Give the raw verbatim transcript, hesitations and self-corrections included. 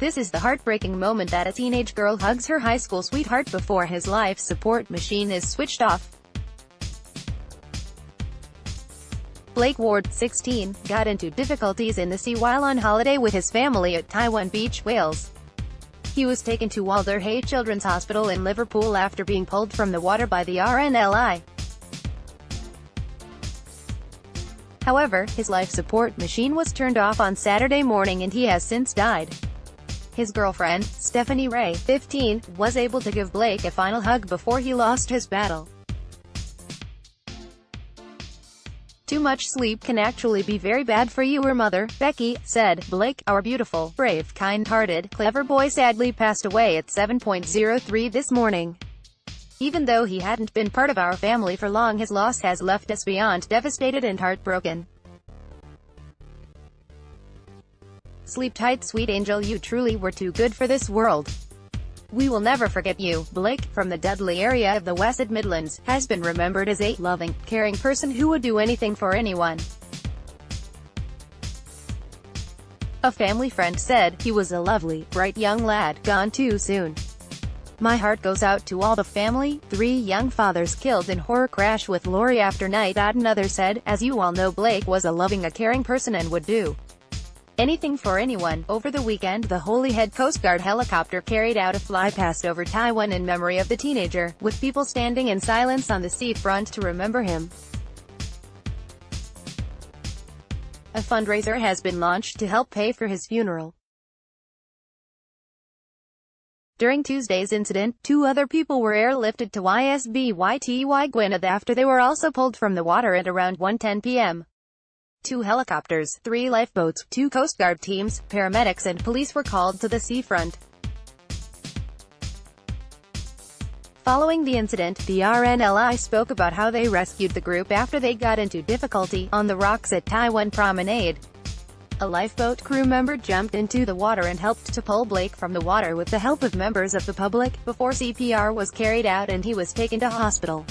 This is the heartbreaking moment that a teenage girl hugs her high school sweetheart before his life support machine is switched off. Blake Ward, sixteen, got into difficulties in the sea while on holiday with his family at Tywyn Beach, Wales. He was taken to Alder Hey Children's Hospital in Liverpool after being pulled from the water by the R N L I. However, his life support machine was turned off on Saturday morning and he has since died. His girlfriend, Stephanie Ray, fifteen, was able to give Blake a final hug before he lost his battle. Too much sleep can actually be very bad for you. Her mother, Becky, said, "Blake, our beautiful, brave, kind-hearted, clever boy sadly passed away at seven oh three this morning. Even though he hadn't been part of our family for long, his loss has left us beyond devastated and heartbroken. Sleep tight, sweet angel, you truly were too good for this world. We will never forget you." Blake, from the Dudley area of the West Midlands, has been remembered as a loving, caring person who would do anything for anyone. A family friend said, "He was a lovely, bright young lad, gone too soon. My heart goes out to all the family." Three young fathers killed in horror crash with lorry after night out. Another said, "As you all know, Blake was a loving, a caring person and would do anything for anyone." Over the weekend, the Holyhead Coast Guard helicopter carried out a flypast over Tywyn in memory of the teenager, with people standing in silence on the seafront to remember him. A fundraiser has been launched to help pay for his funeral. During Tuesday's incident, two other people were airlifted to Y S B Y T Y Gwynedd after they were also pulled from the water at around one ten p m Two helicopters, three lifeboats, two Coast Guard teams, paramedics and police were called to the seafront. Following the incident, the R N L I spoke about how they rescued the group after they got into difficulty on the rocks at Tywyn Promenade. A lifeboat crew member jumped into the water and helped to pull Blake from the water with the help of members of the public, before C P R was carried out and he was taken to hospital.